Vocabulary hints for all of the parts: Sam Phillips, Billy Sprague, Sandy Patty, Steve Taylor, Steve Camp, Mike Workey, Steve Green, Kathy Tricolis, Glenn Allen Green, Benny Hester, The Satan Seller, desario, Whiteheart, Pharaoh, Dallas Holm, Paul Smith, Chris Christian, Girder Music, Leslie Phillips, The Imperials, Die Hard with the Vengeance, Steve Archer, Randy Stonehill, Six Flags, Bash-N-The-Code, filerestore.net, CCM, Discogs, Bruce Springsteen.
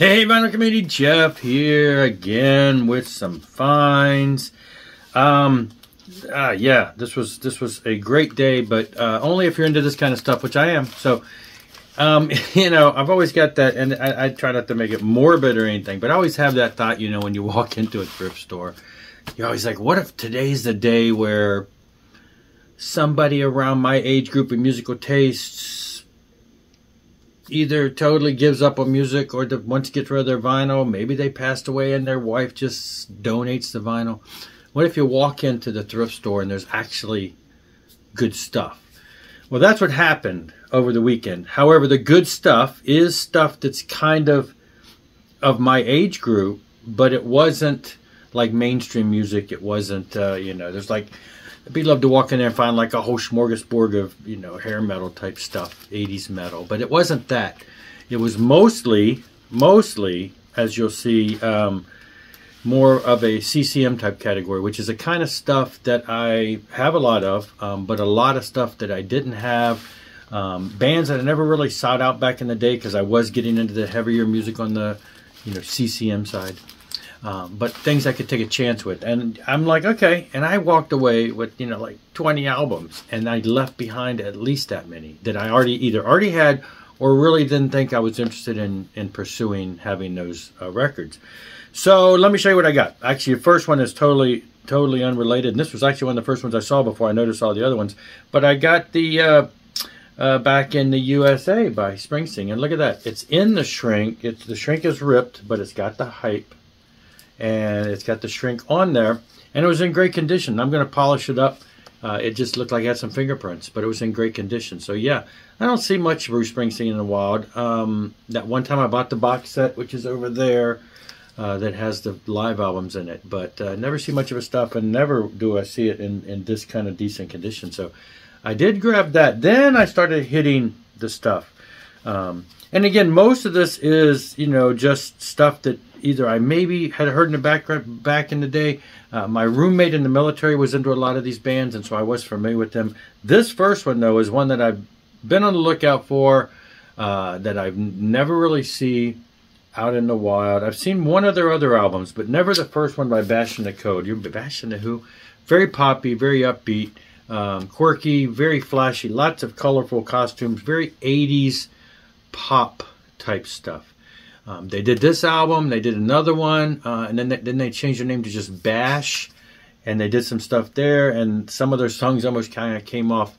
Hey, vinyl community, Jeff here again with some finds. Yeah, this was a great day, but only if you're into this kind of stuff, which I am. So, you know, I've always got that, and I try not to make it morbid or anything, but I always have that thought, you know, when you walk into a thrift store, you're always like, what if today's the day where somebody around my age group and musical tastes either totally gives up on music or once gets rid of their vinyl. Maybe they passed away and their wife just donates the vinyl. What if you walk into the thrift store and there's actually good stuff? Well, that's what happened over the weekend. However, the good stuff is stuff that's kind of my age group, but it wasn't like mainstream music. It wasn't, you know, there's like... I'd be love to walk in there and find like a whole smorgasbord of, you know, hair metal type stuff, 80s metal. But it wasn't that. It was mostly, as you'll see, more of a CCM type category, which is the kind of stuff that I have a lot of, but a lot of stuff that I didn't have. Bands that I never really sought out back in the day because I was getting into the heavier music on the, you know, CCM side. But things I could take a chance with. And I'm like, okay. And I walked away with, you know, like 20 albums. And I left behind at least that many that I already either had or really didn't think I was interested in pursuing having those records. So let me show you what I got. Actually, the first one is totally unrelated. And this was actually one of the first ones I saw before I noticed all the other ones. But I got the Back in the USA by Springsteen. And look at that. It's in the shrink. It's, the shrink is ripped, but it's got the hype. And it's got the shrink on there, and it was in great condition. I'm going to polish it up. It just looked like it had some fingerprints, but it was in great condition. So yeah, I don't see much Bruce Springsteen in the wild. That one time I bought the box set, which is over there, that has the live albums in it, but never see much of his stuff, and never do I see it in this kind of decent condition. So I did grab that. Then I started hitting the stuff. And again, most of this is, you know, just stuff that either I maybe had heard in the background back in the day. My roommate in the military was into a lot of these bands, and so I was familiar with them. This first one, though, is one that I've been on the lookout for, that I've never really seen out in the wild. I've seen one of their other albums, but never the first one by Bash-N-The-Code. You're Bash-N-The-Who? Very poppy, very upbeat, quirky, very flashy, lots of colorful costumes, very 80s pop type stuff. They did this album, they did another one, and then they changed their name to just Bash, and they did some stuff there, and some of their songs almost kind of came off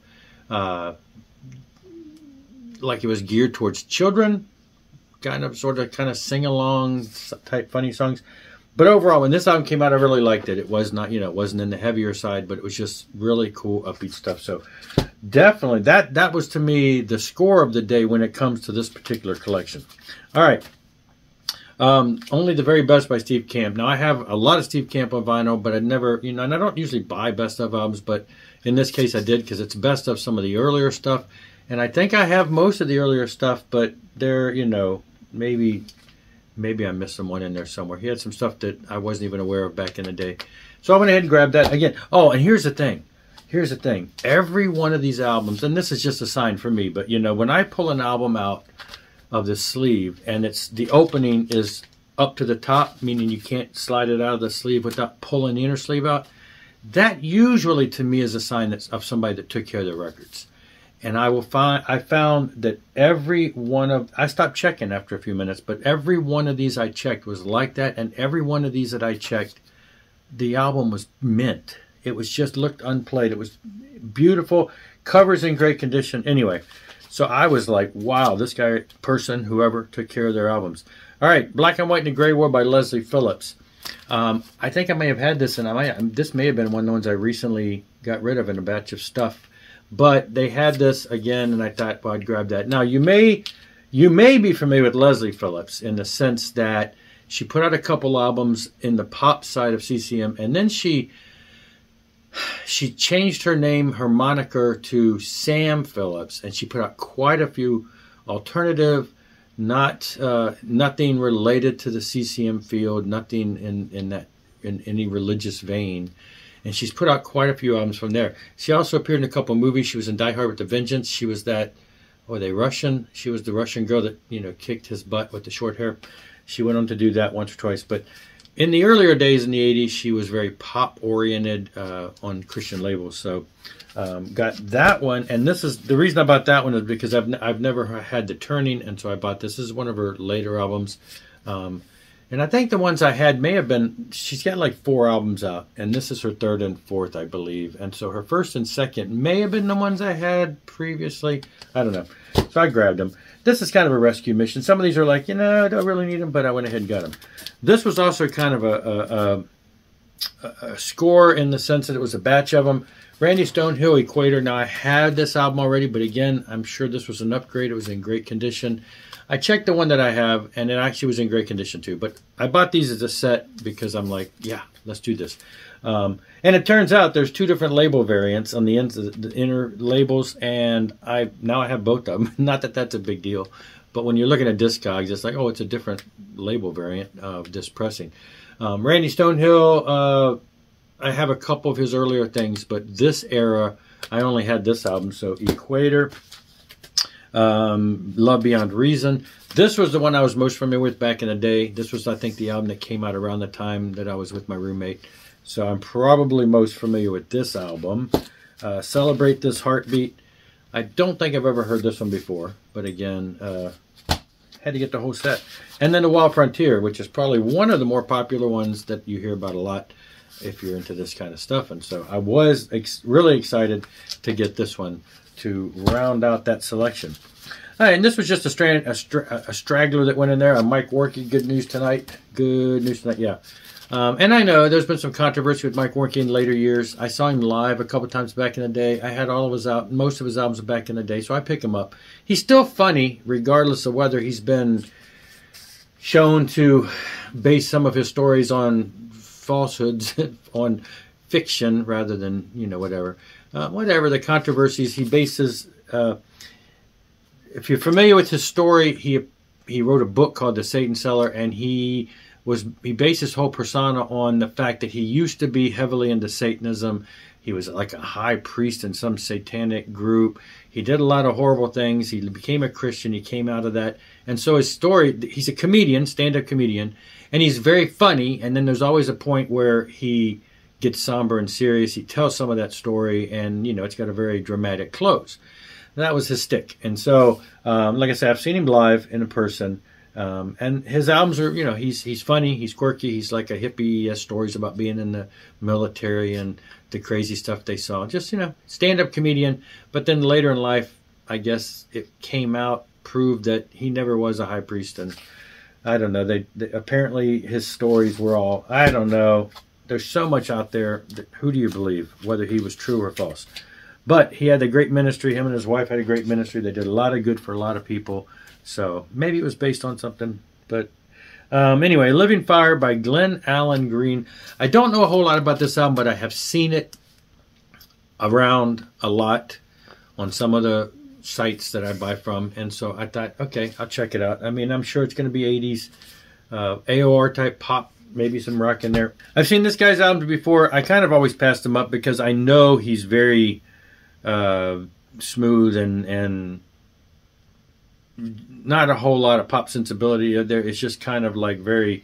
like it was geared towards children, kind of sort of kind of sing-along type funny songs. But overall, when this album came out, I really liked it. It was not, you know, it wasn't in the heavier side, but it was just really cool, upbeat stuff. So definitely, that was to me the score of the day when it comes to this particular collection. All right. Only the very best by Steve Camp. Now, I have a lot of Steve Camp on vinyl, but I never, you know, and I don't usually buy best of albums, but in this case I did because it's best of some of the earlier stuff. And I think I have most of the earlier stuff, but they're, you know, maybe I missed someone in there somewhere. He had some stuff that I wasn't even aware of back in the day. So I went ahead and grabbed that again. Oh, and here's the thing. Here's the thing. Every one of these albums, and this is just a sign for me, but, you know, when I pull an album out of the sleeve and it's the opening is up to the top, meaning you can't slide it out of the sleeve without pulling the inner sleeve out, that usually to me is a sign that's of somebody that took care of their records. And I found that every one of, I stopped checking after a few minutes, but every one of these I checked was like that. And every one of these that I checked, the album was mint. It was just looked unplayed. It was beautiful. Covers in great condition. Anyway, so I was like, wow, this guy, person, whoever took care of their albums. All right, Black and White in the Gray War by Leslie Phillips. I think I may have had this, and this may have been one of the ones I recently got rid of in a batch of stuff. But they had this again, and I thought, well, I'd grab that. Now, you may be familiar with Leslie Phillips in the sense that she put out a couple albums in the pop side of CCM, and then she changed her name, her moniker, to Sam Phillips, and she put out quite a few alternative, nothing related to the CCM field, nothing in any religious vein. And she's put out quite a few albums from there. She also appeared in a couple of movies. She was in Die Hard with the Vengeance. She was that, oh, are they Russian? She was the Russian girl that, you know, kicked his butt with the short hair. She went on to do that once or twice. But in the earlier days in the 80s, she was very pop-oriented on Christian labels. So got that one. And this is the reason I bought that one is because I've never had The Turning, and so I bought this. This is one of her later albums. And I think the ones I had may have been, she's got like 4 albums out, and this is her 3rd and 4th, I believe. And so her 1st and 2nd may have been the ones I had previously. I don't know. So I grabbed them. This is kind of a rescue mission. Some of these are like, you know, I don't really need them, but I went ahead and got them. This was also kind of a score in the sense that it was a batch of them. Randy Stonehill, Equator. Now, I had this album already, but again, I'm sure this was an upgrade. It was in great condition. I checked the one that I have, and it actually was in great condition too. But I bought these as a set because I'm like, yeah, let's do this. And it turns out there's 2 different label variants on the ends of the inner labels, and now I have both of them. Not that that's a big deal, but when you're looking at Discogs, it's like, oh, it's a different label variant of this pressing. Randy Stonehill, I have a couple of his earlier things, but this era, I only had this album, so Equator. Love Beyond Reason. This was the one I was most familiar with back in the day. This was, I think, the album that came out around the time that I was with my roommate. So I'm probably most familiar with this album. Celebrate This Heartbeat. I don't think I've ever heard this one before, but again, had to get the whole set. And then The Wild Frontier, which is probably one of the more popular ones that you hear about a lot if you're into this kind of stuff. And so I was really excited to get this one to round out that selection. All right, and this was just a straggler that went in there. A Mike Workey, Good News Tonight. Good News Tonight, yeah. And I know there's been some controversy with Mike Workey in later years. I saw him live a couple times back in the day. I had all of his most of his albums back in the day, so I pick him up. He's still funny, regardless of whether he's been shown to base some of his stories on falsehoods, on fiction rather than, you know, whatever. Whatever the controversies, he bases, if you're familiar with his story, he wrote a book called The Satan Seller, and he based his whole persona on the fact that he used to be heavily into Satanism. He was like a high priest in some satanic group. He did a lot of horrible things. He became a Christian. He came out of that. And so his story, he's a comedian, stand-up comedian, and he's very funny, and then there's always a point where he gets somber and serious. He tells some of that story, and you know, it's got a very dramatic close. That was his stick. And so like I said, I've seen him live in person, and his albums are, you know, he's funny, he's quirky, he's like a hippie. He has stories about being in the military and the crazy stuff they saw. Just, you know, stand-up comedian. But then later in life, I guess it came out, proved that he never was a high priest, and I don't know, they apparently his stories were all, I don't know. There's so much out there that who do you believe, whether he was true or false. But he had a great ministry. Him and his wife had a great ministry. They did a lot of good for a lot of people. So maybe it was based on something. But anyway, Living Fire by Glenn Allen Green. I don't know a whole lot about this album, but I have seen it around a lot on some of the sites that I buy from. And so I thought, okay, I'll check it out. I mean, I'm sure it's going to be 80s AOR type pop. Maybe some rock in there. I've seen this guy's albums before. I kind of always passed him up because I know he's very smooth and not a whole lot of pop sensibility there. It's just kind of like very,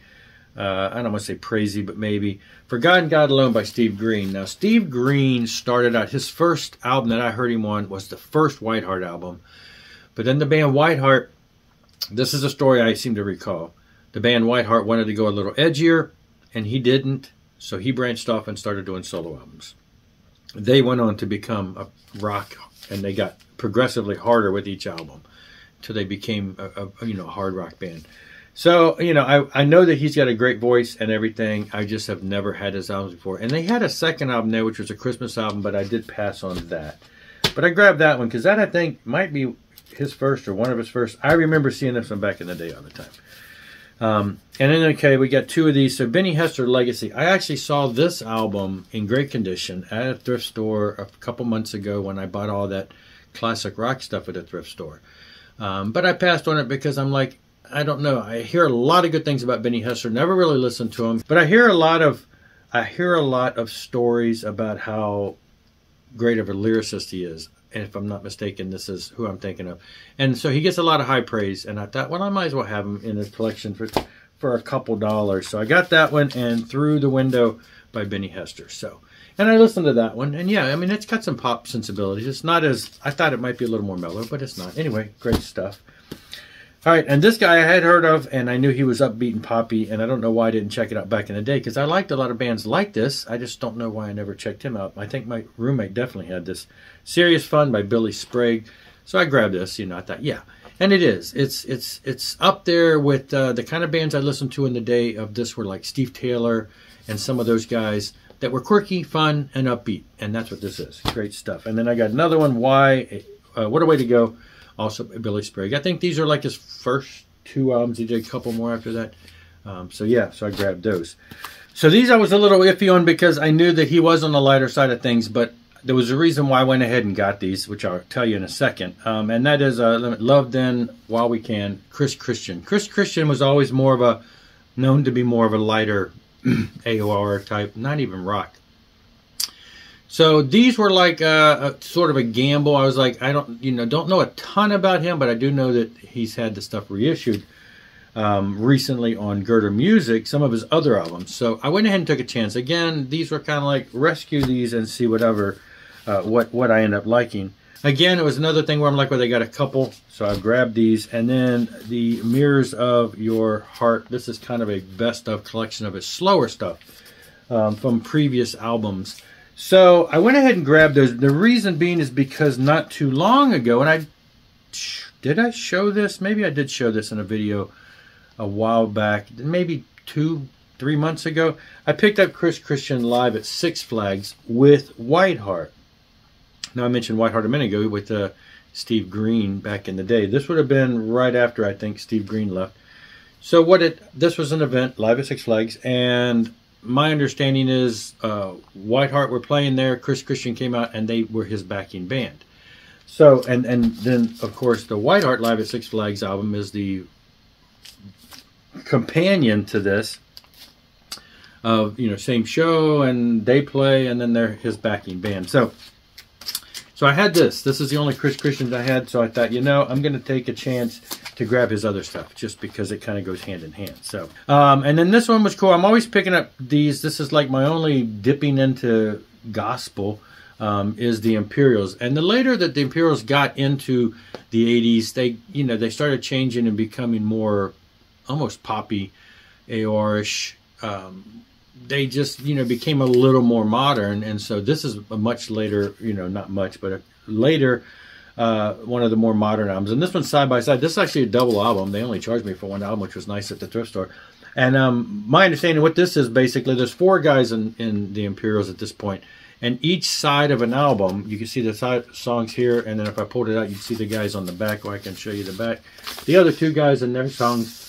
I don't want to say crazy, but maybe. For God and God Alone by Steve Green. Now, Steve Green started out, his first album that I heard him on was the first Whiteheart album. But then the band Whiteheart, this is a story I seem to recall. The band Whiteheart wanted to go a little edgier, and he didn't, so he branched off and started doing solo albums. They went on to become a rock, and they got progressively harder with each album till they became a you know, hard rock band. So, you know, I know that he's got a great voice and everything. I just have never had his albums before. And they had a second album there, which was a Christmas album, but I did pass on that. But I grabbed that one because that, I think, might be his first or one of his first. I remember seeing this one back in the day all the time. And then, okay, we got 2 of these. So Benny Hester, Legacy. I actually saw this album in great condition at a thrift store a couple months ago when I bought all that classic rock stuff at a thrift store. But I passed on it because I'm like, I don't know. I hear a lot of good things about Benny Hester. Never really listened to him. But I hear a lot of stories about how great of a lyricist he is. And if I'm not mistaken, this is who I'm thinking of. And so he gets a lot of high praise. And I thought, well, I might as well have him in his collection for for a couple dollars. So I got that one and Through the Window by Benny Hester. So, and I listened to that one, and yeah, I mean, it's got some pop sensibilities. It's not as, I thought it might be a little more mellow, but it's not. Anyway, great stuff. All right, and this guy I had heard of, and I knew he was upbeat and poppy, and I don't know why I didn't check it out back in the day, because I liked a lot of bands like this. I just don't know why I never checked him out. I think my roommate definitely had this. Serious Fun by Billy Sprague. So I grabbed this, you know, I thought, yeah. And it is. It's up there with the kind of bands I listened to in the day of this were like Steve Taylor and some of those guys that were quirky, fun, and upbeat. And that's what this is. Great stuff. And then I got another one, Why, What a Way to Go. Also Billy Sprague. I think these are like his first two albums. He did a couple more after that. So yeah, so I grabbed those. So these I was a little iffy on because I knew that he was on the lighter side of things, but there was a reason why I went ahead and got these, which I'll tell you in a second. And that is Love Then, While We Can, Chris Christian. Chris Christian was always more of a, known to be more of a lighter AOR type, not even rock. So these were like a sort of a gamble. I was like, I don't know a ton about him, but I do know that he's had the stuff reissued recently on Girder Music, some of his other albums. So I went ahead and took a chance. Again, these were kind of like rescue these and see whatever what I end up liking. Again, it was another thing where I'm like, well, they got a couple, so I grabbed these. And then the Mirrors of Your Heart. This is kind of a best of collection of his slower stuff from previous albums. So I went ahead and grabbed those. The reason being is because not too long ago, and did I show this? Maybe I did show this in a video a while back, maybe 2-3 months ago. I picked up Chris Christian live at Six Flags with Whiteheart. Now, I mentioned Whiteheart a minute ago with Steve Green back in the day. This would have been right after, I think, Steve Green left. So this was an event live at Six Flags, and my understanding is Whiteheart were playing there, Chris Christian came out, and they were his backing band. So, and then, of course, the Whiteheart Live at Six Flags album is the companion to this of, you know, same show, and they play, and then they're his backing band. So I had this. This is the only Chris Christian I had, so I thought, you know, I'm going to take a chance to grab his other stuff just because it kind of goes hand in hand. So, and then this one was cool. I'm always picking up these. This is like my only dipping into gospel is the Imperials. And the later that the Imperials got into the 80s, they, you know, they started changing and becoming more almost poppy, AOR-ish. They just, you know, became a little more modern. And so this is a much later, you know, not much, but a later one of the more modern albums. And this one's side by side. This is actually a double album. They only charged me for one album, which was nice at the thrift store. And my understanding what this is, basically, there's four guys in the Imperials at this point. And each side of an album, you can see the side songs here. And then if I pulled it out, you'd see the guys on the back, or I can show you the back. The other two guys and their songs.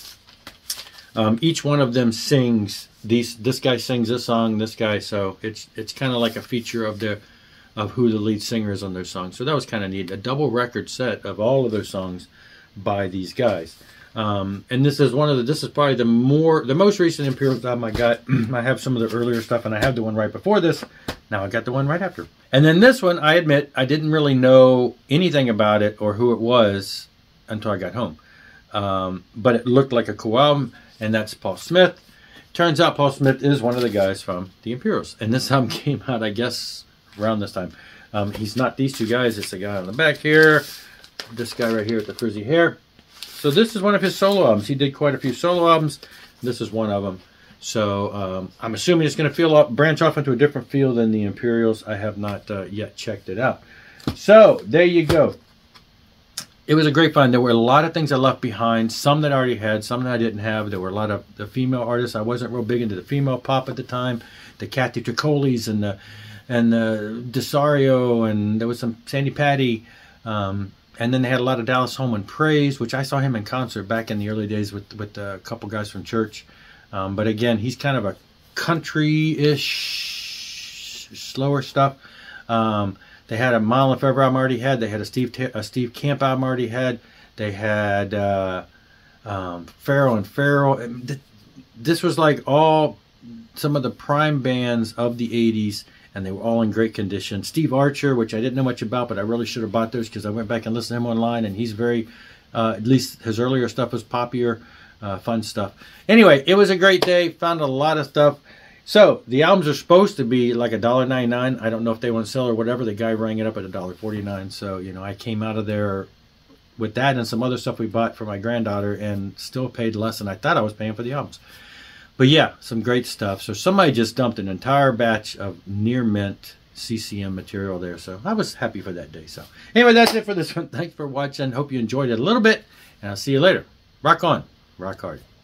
Each one of them sings these. This guy sings this song. This guy. So it's kind of like a feature of who the lead singer is on those songs. So that was kind of neat. A double record set of all of those songs by these guys. And this is one of the. This is probably the most recent Imperials album I got. I have some of the earlier stuff, and I have the one right before this. Now I got the one right after. And then this one, I admit, I didn't really know anything about it or who it was until I got home. But it looked like a cool album. And that's Paul Smith. Turns out Paul Smith is one of the guys from the Imperials. And this album came out, I guess, around this time. He's not these two guys. It's the guy on the back here. This guy right here with the frizzy hair. So this is one of his solo albums. He did quite a few solo albums. This is one of them. So I'm assuming it's going to branch off into a different field than the Imperials. I have not yet checked it out. So there you go. It was a great find. There were a lot of things I left behind, some that I already had, some that I didn't have. There were a lot of the female artists. I wasn't real big into the female pop at the time, the Kathy Tricolis and the Desario, and there was some Sandy Patty. And then they had a lot of Dallas Holm and Praise, which I saw him in concert back in the early days with a couple guys from church. But again, he's kind of a country-ish, slower stuff. They had a Mile and Fever album I already had. They had a Steve Camp album I already had. They had Pharaoh and Pharaoh. This was like all some of the prime bands of the 80s, and they were all in great condition. Steve Archer, which I didn't know much about, but I really should have bought those because I went back and listened to him online, and he's very, at least his earlier stuff was poppier. fun stuff. Anyway, it was a great day. Found a lot of stuff. So the albums are supposed to be like $1.99. I don't know if they want to sell or whatever. The guy rang it up at $1.49. So, you know, I came out of there with that and some other stuff we bought for my granddaughter and still paid less than I thought I was paying for the albums. But yeah, some great stuff. So somebody just dumped an entire batch of near mint CCM material there. So I was happy for that day. So anyway, that's it for this one. Thanks for watching. Hope you enjoyed it a little bit, and I'll see you later. Rock on. Rock hard.